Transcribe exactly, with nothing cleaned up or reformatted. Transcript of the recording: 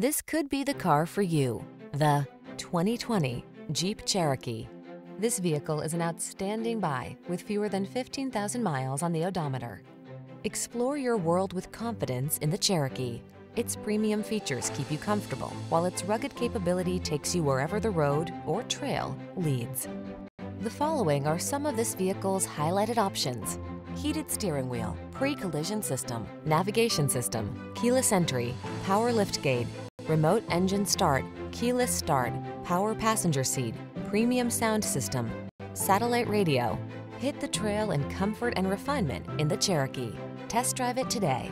This could be the car for you. The twenty twenty Jeep Cherokee. This vehicle is an outstanding buy with fewer than fifteen thousand miles on the odometer. Explore your world with confidence in the Cherokee. Its premium features keep you comfortable, while its rugged capability takes you wherever the road or trail leads. The following are some of this vehicle's highlighted options: heated steering wheel, pre-collision system, navigation system, keyless entry, power liftgate, remote engine start, keyless start, power passenger seat, premium sound system, satellite radio. Hit the trail in comfort and refinement in the Cherokee. Test drive it today.